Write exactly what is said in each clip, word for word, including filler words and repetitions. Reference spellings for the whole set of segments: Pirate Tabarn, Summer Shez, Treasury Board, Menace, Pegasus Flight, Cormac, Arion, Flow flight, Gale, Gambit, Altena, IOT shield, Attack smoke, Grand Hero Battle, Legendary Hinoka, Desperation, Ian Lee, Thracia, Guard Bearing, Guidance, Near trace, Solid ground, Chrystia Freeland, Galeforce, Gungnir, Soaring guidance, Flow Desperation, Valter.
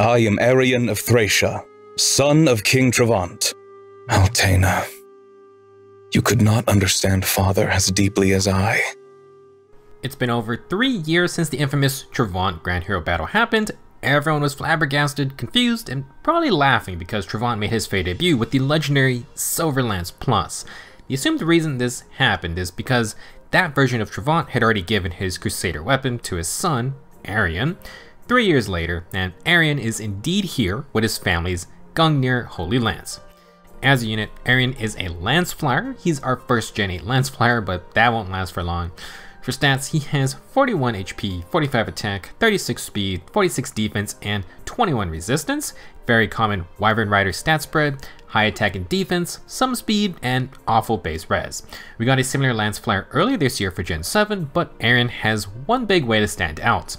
I am Arion of Thracia, son of King Travant. Altena, you could not understand father as deeply as I. It's been over three years since the infamous Travant Grand Hero Battle happened. Everyone was flabbergasted, confused, and probably laughing because Travant made his Fae debut with the legendary Silver Lance Plus. The assumed reason this happened is because that version of Travant had already given his Crusader weapon to his son, Arion, three years later, and Arion is indeed here with his family's Gungnir Holy Lance. As a unit, Arion is a Lance Flyer. He's our first Gen eight Lance Flyer, but that won't last for long. For stats, he has forty-one H P, forty-five attack, thirty-six speed, forty-six defense, and twenty-one resistance. Very common Wyvern Rider stat spread, high attack and defense, some speed, and awful base res. We got a similar Lance Flyer earlier this year for Gen seven, but Arion has one big way to stand out.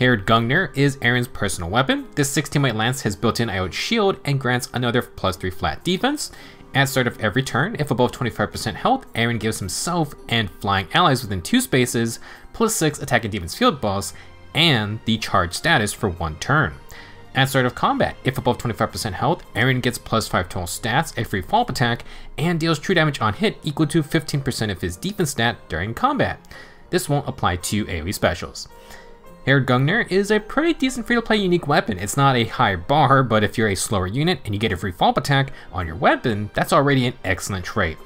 Heired Gungnir is Arion's personal weapon. This sixteen-weight Lance has built-in I O T shield and grants another plus three flat defense. At start of every turn, if above twenty-five percent health, Arion gives himself and flying allies within two spaces, plus six attack and defense field balls, and the charge status for one turn. At start of combat, if above twenty-five percent health, Arion gets plus five total stats, a free fall-up attack, and deals true damage on hit equal to fifteen percent of his defense stat during combat. This won't apply to AoE specials. Heired Gungnir is a pretty decent free-to-play unique weapon. It's not a high bar, but if you're a slower unit and you get a free fall-up attack on your weapon, that's already an excellent trait.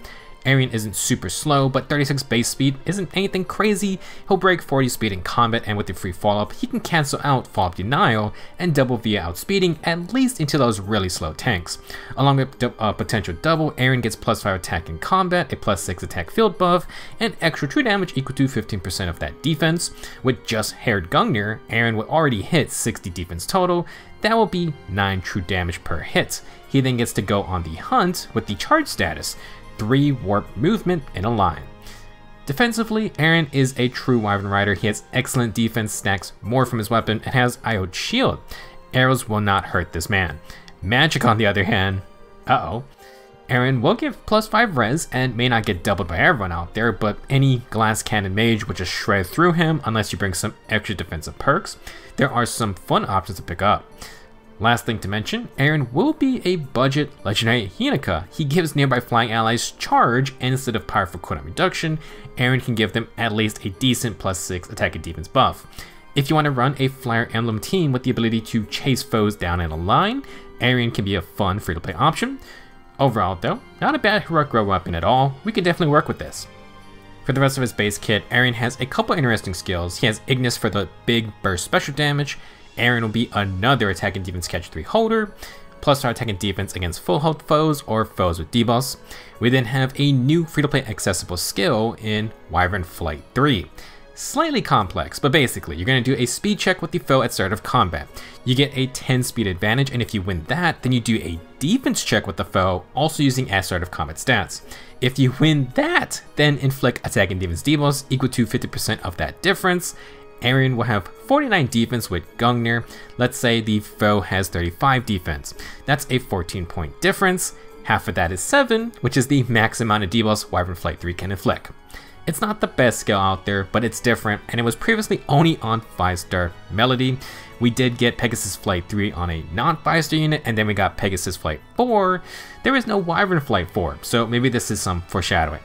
Arion isn't super slow, but thirty-six base speed isn't anything crazy. He'll break forty speed in combat, and with the free fall-up, he can cancel out fall-up denial and double via outspeeding, at least into those really slow tanks. Along with a uh, potential double, Arion gets plus five attack in combat, a plus six attack field buff, and extra true damage equal to fifteen percent of that defense. With just Heired Gungnir, Arion would already hit sixty defense total. That will be nine true damage per hit. He then gets to go on the hunt with the charge status, three warp movement in a line. Defensively, Arion is a true Wyvern Rider. He has excellent defense, stacks more from his weapon, and has I O T shield. Arrows will not hurt this man. Magic, on the other hand, uh-oh. Arion will give plus five res and may not get doubled by everyone out there, but any glass cannon mage will just shred through him unless you bring some extra defensive perks. There are some fun options to pick up. Last thing to mention, Arion will be a budget Legendary Hinoka. He gives nearby flying allies charge, and instead of powerful cooldown reduction, Arion can give them at least a decent plus six attack and defense buff. If you want to run a Flyer Emblem team with the ability to chase foes down in a line, Arion can be a fun free-to-play option. Overall though, not a bad heroic rogue weapon at all. We could definitely work with this. For the rest of his base kit, Arion has a couple interesting skills. He has Ignis for the big burst special damage. Arion will be another attack and defense catch three holder, plus our attack and defense against full health foes or foes with debuffs. We then have a new free-to-play accessible skill in Wyvern Flight three. Slightly complex, but basically you're going to do a speed check with the foe at start of combat. You get a ten speed advantage, and if you win that, then you do a defense check with the foe, also using at start of combat stats. If you win that, then inflict attack and defense debuffs equal to fifty percent of that difference. Arion will have forty-nine defense with Gungnir. Let's say the foe has thirty-five defense. That's a fourteen point difference. Half of that is seven, which is the max amount of debuffs Wyvern Flight three can inflict. It's not the best skill out there, but it's different, and it was previously only on five star Melody. We did get Pegasus Flight three on a non five star unit, and then we got Pegasus Flight four. There is no Wyvern Flight four, so maybe this is some foreshadowing.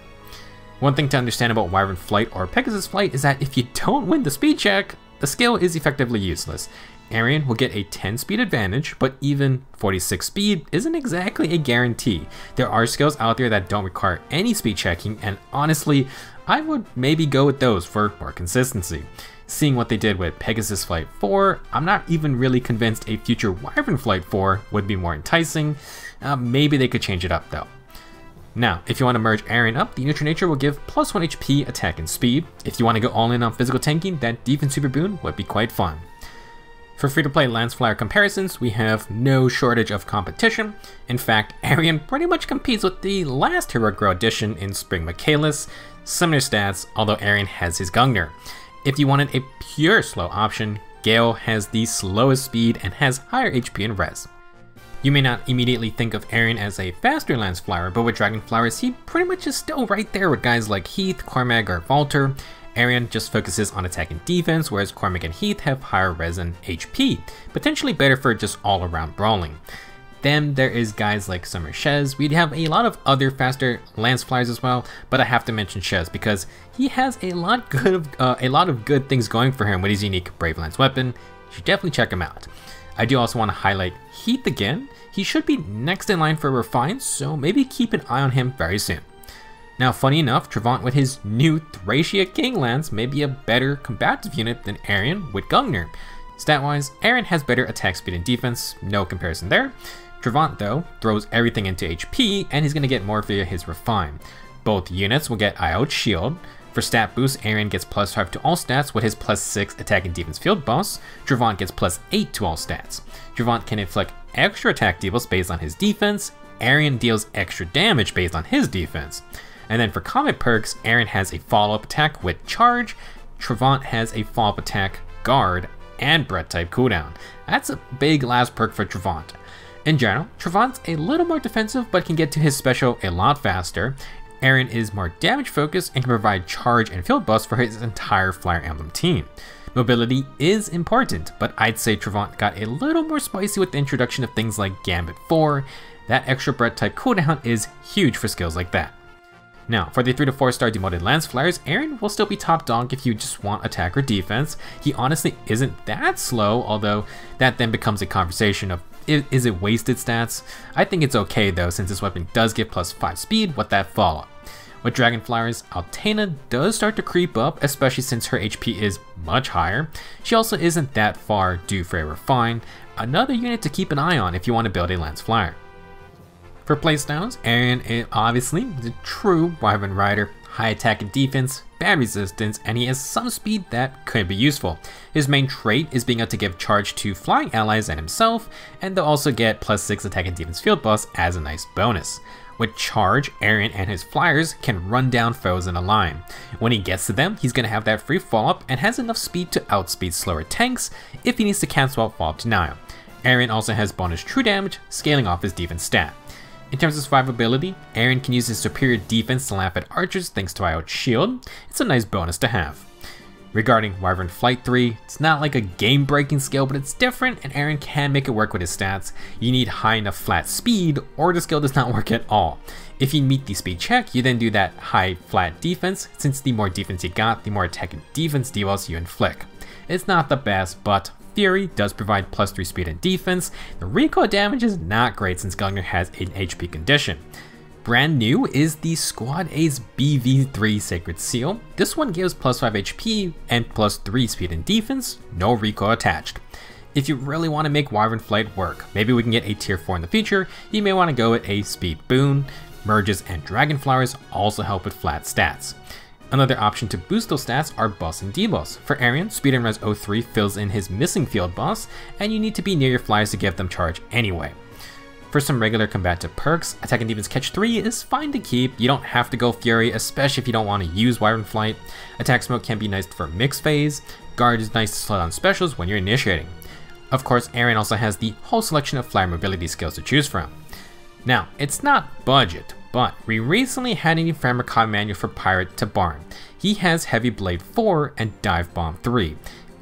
One thing to understand about Wyvern Flight or Pegasus Flight is that if you don't win the speed check, the skill is effectively useless. Arion will get a ten speed advantage, but even forty-six speed isn't exactly a guarantee. There are skills out there that don't require any speed checking, and honestly, I would maybe go with those for more consistency. Seeing what they did with Pegasus Flight four, I'm not even really convinced a future Wyvern Flight four would be more enticing. Uh, maybe they could change it up though. Now, if you want to merge Arion up, the Neutral Nature will give plus one H P, attack, and speed. If you want to go all in on physical tanking, that defense super boon would be quite fun. For free-to-play Lance Flyer comparisons, we have no shortage of competition. In fact, Arion pretty much competes with the last Heroic Rogue edition in Spring Michaelis. Similar stats, although Arion has his Gungnir. If you wanted a pure slow option, Gale has the slowest speed and has higher H P and res. You may not immediately think of Arion as a faster Lance Flyer, but with Dragonflyers, he pretty much is still right there with guys like Heath, Cormac, or Valter. Arion just focuses on attack and defense, whereas Cormac and Heath have higher res and H P, potentially better for just all around brawling. Then there is guys like Summer Shez. We'd have a lot of other faster lance flyers as well, but I have to mention Shez because he has a lot good of, uh, a lot of good things going for him with his unique Brave Lance weapon. You should definitely check him out. I do also want to highlight Heath again. He should be next in line for Refine, so maybe keep an eye on him very soon. Now, funny enough, Travant with his new Thracia King Lance may be a better combative unit than Arion with Gungnir. Stat-wise, Arion has better attack speed and defense, no comparison there. Travant, though, throws everything into H P, and he's going to get more via his Refine. Both units will get I O T shield. For stat boost, Arion gets plus five to all stats with his plus six attack and defense field boss. Travant gets plus eight to all stats. Travant can inflict extra attack deals based on his defense. Arion deals extra damage based on his defense. And then for combat perks, Arion has a follow-up attack with charge. Travant has a follow-up attack, guard, and breath type cooldown. That's a big last perk for Travant. In general, Travant's a little more defensive but can get to his special a lot faster. Arion is more damage focused and can provide charge and field buffs for his entire Flyer Emblem team. Mobility is important, but I'd say Travant got a little more spicy with the introduction of things like Gambit four. That extra breath type cooldown is huge for skills like that. Now, for the three to four star demoted Lance Flyers, Arion will still be top dog if you just want attack or defense. He honestly isn't that slow, although that then becomes a conversation of is it wasted stats? I think it's okay though, since this weapon does get plus five speed with that follow-up. With Dragonflyers, Altena does start to creep up, especially since her H P is much higher. She also isn't that far due for a Refine, another unit to keep an eye on if you want to build a Lance Flyer. For playstyles, Arion is obviously the true Wyvern Rider, high attack and defense, bad resistance, and he has some speed that could be useful. His main trait is being able to give charge to flying allies and himself, and they'll also get plus six attack and defense field buffs as a nice bonus. With charge, Arion and his flyers can run down foes in a line. When he gets to them, he's going to have that free follow-up and has enough speed to outspeed slower tanks if he needs to cancel out follow-up denial. Arion also has bonus true damage, scaling off his defense stat. In terms of survivability, Arion can use his superior defense to laugh at archers thanks to I O T shield. It's a nice bonus to have. Regarding Wyvern Flight three, it's not like a game-breaking skill, but it's different and Arion can make it work with his stats. You need high enough flat speed or the skill does not work at all. If you meet the speed check, you then do that high flat defense, since the more defense you got, the more attack and defense deals you inflict. It's not the best, but Fury does provide plus three speed and defense. The recoil damage is not great since Gungnir has an H P condition. Brand new is the Squad Ace B V three Sacred Seal. This one gives plus five H P and plus three speed and defense, no recoil attached. If you really want to make Wyvern Flight work, maybe we can get a tier four in the future, you may want to go with a speed boon. Merges and Dragonflyers also help with flat stats. Another option to boost those stats are buffs and debuffs. For Arion, Speed and Res zero three fills in his missing field buffs, and you need to be near your flyers to give them charge anyway. For some regular combative perks, Attack and Defense Catch three is fine to keep. You don't have to go Fury, especially if you don't want to use Wyvern Flight. Attack Smoke can be nice for mix phase. Guard is nice to slide on specials when you're initiating. Of course, Arion also has the whole selection of flyer mobility skills to choose from. Now, it's not budget, but we recently had a new Framer Combat Manual for Pirate Tabarn. He has Heavy Blade four and Dive Bomb three.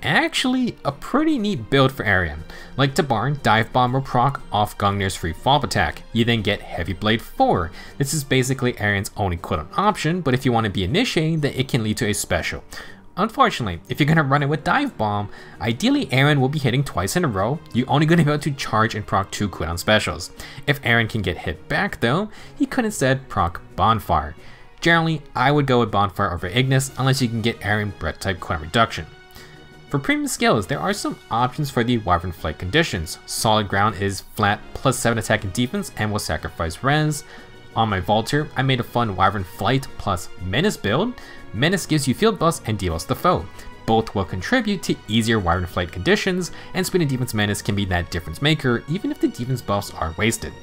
Actually, a pretty neat build for Arion. Like Tabarn, Dive Bomb will proc off Gungnir's free follow-up attack. You then get Heavy Blade four. This is basically Arion's only quote-unquote option, but if you want to be initiating, then it can lead to a special. Unfortunately, if you're going to run it with Dive Bomb, ideally Arion will be hitting twice in a row. You're only going to be able to charge and proc two cooldown specials. If Arion can get hit back though, he could instead proc Bonfire. Generally, I would go with Bonfire over Ignis unless you can get Arion breath type cooldown reduction. For premium skills, there are some options for the Wyvern Flight conditions. Solid Ground is flat plus seven attack and defense and will sacrifice res. On my Valter, I made a fun Wyvern Flight plus Menace build. Menace gives you field buffs and debuffs the foe. Both will contribute to easier Wyvern Flight conditions, and Speed and Defense Menace can be that difference maker even if the defense buffs are wasted.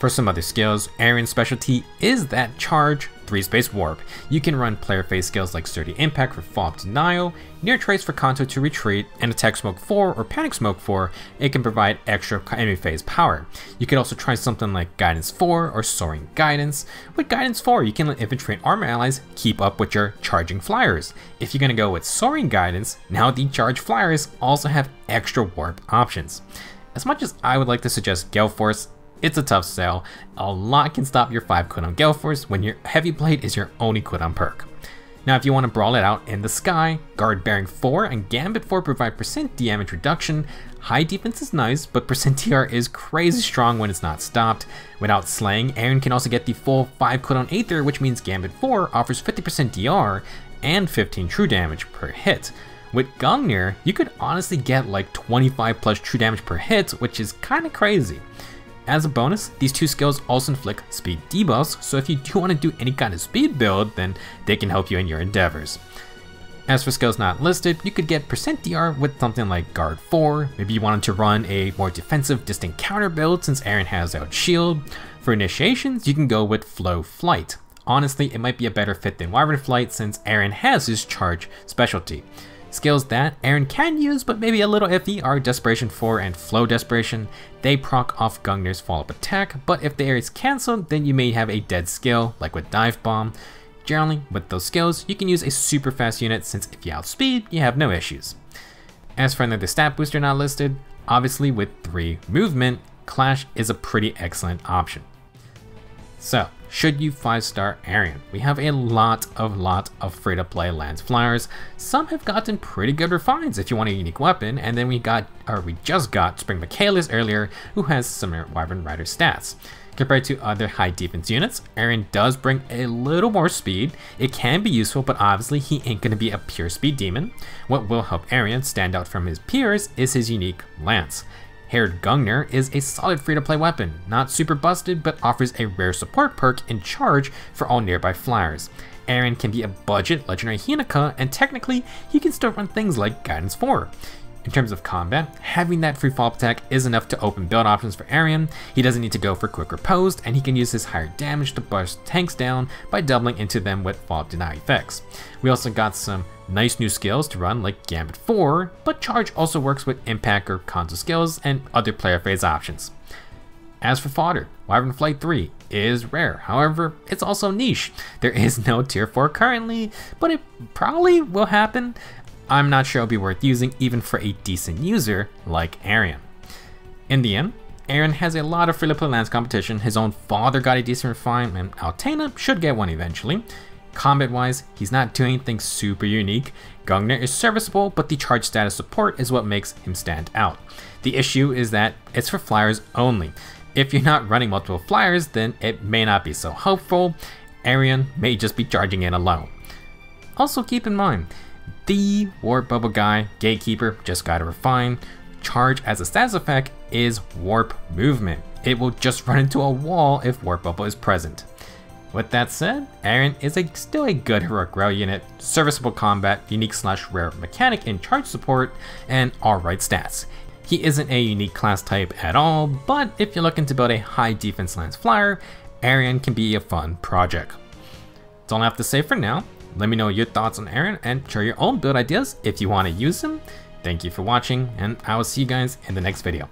For some other skills, Arion's specialty is that charge, three space warp. You can run player phase skills like Sturdy Impact for follow-up denial, near trace for Kanto to retreat, and Attack smoke four or Panic smoke four. It can provide extra enemy phase power. You could also try something like Guidance four or Soaring Guidance. With Guidance four, you can let infantry and armor allies keep up with your charging flyers. If you're gonna go with Soaring Guidance, now the charge flyers also have extra warp options. As much as I would like to suggest Galeforce, it's a tough sell. A lot can stop your five cooldown Galeforce when your Heavy Blade is your only cooldown perk. Now if you want to brawl it out in the sky, Guard Bearing four and Gambit four provide percent damage reduction. High defense is nice, but percent T R is crazy strong when it's not stopped. Without slaying, Arion can also get the full five cooldown Aether, which means Gambit four offers fifty percent D R and fifteen true damage per hit. With Gungnir, you could honestly get like twenty-five plus true damage per hit, which is kinda crazy. As a bonus, these two skills also inflict speed debuffs, so if you do want to do any kind of speed build, then they can help you in your endeavors. As for skills not listed, you could get percent D R with something like Guard four, maybe you wanted to run a more defensive distant counter build since Arion has I O T shield. For initiations, you can go with Flow Flight. Honestly, it might be a better fit than Wyvern Flight since Arion has his charge specialty. Skills that Arion can use, but maybe a little iffy, are Desperation four and Flow Desperation. They proc off Gungnir's follow-up attack, but if the area is cancelled, then you may have a dead skill, like with Dive Bomb. Generally, with those skills, you can use a super fast unit, since if you outspeed, you have no issues. As for another stat booster not listed, obviously with three movement, Clash is a pretty excellent option. So, should you five star Arion? We have a lot of lot of free-to-play Lance flyers. Some have gotten pretty good refines if you want a unique weapon, and then we got, or we just got Spring Michaelis earlier, who has similar Wyvern Rider stats. Compared to other high defense units, Arion does bring a little more speed. It can be useful, but obviously he ain't gonna be a pure speed demon. What will help Arion stand out from his peers is his unique Lance. Heired Gungnir is a solid free-to-play weapon, not super busted, but offers a rare support perk in charge for all nearby flyers. Arion can be a budget Legendary Hinoka, and technically, he can still run things like Guidance four. In terms of combat, having that free follow-up attack is enough to open build options for Arion. He doesn't need to go for quick repose, and he can use his higher damage to bust tanks down by doubling into them with follow-up deny effects. We also got some nice new skills to run like Gambit four, but charge also works with impact or console skills and other player phase options. As for fodder, Wyvern Flight three is rare, however, it's also niche. There is no tier four currently, but it probably will happen. I'm not sure it'll be worth using even for a decent user like Arion. In the end, Arion has a lot of free-to-play Lance competition. His own father got a decent refine, and Altena should get one eventually. Combat-wise, he's not doing anything super unique. Gungnir is serviceable, but the charge status support is what makes him stand out. The issue is that it's for flyers only. If you're not running multiple flyers, then it may not be so helpful. Arion may just be charging in alone. Also keep in mind, the Warp Bubble guy, Gatekeeper, just got a refine. Charge as a status effect is Warp Movement. It will just run into a wall if Warp Bubble is present. With that said, Arion is a, still a good heroic rail unit, serviceable combat, unique slash rare mechanic and charge support, and alright stats. He isn't a unique class type at all, but if you're looking to build a high defense Lance flyer, Arion can be a fun project. That's all I have to say for now. Let me know your thoughts on Arion and share your own build ideas if you want to use them. Thank you for watching, and I will see you guys in the next video.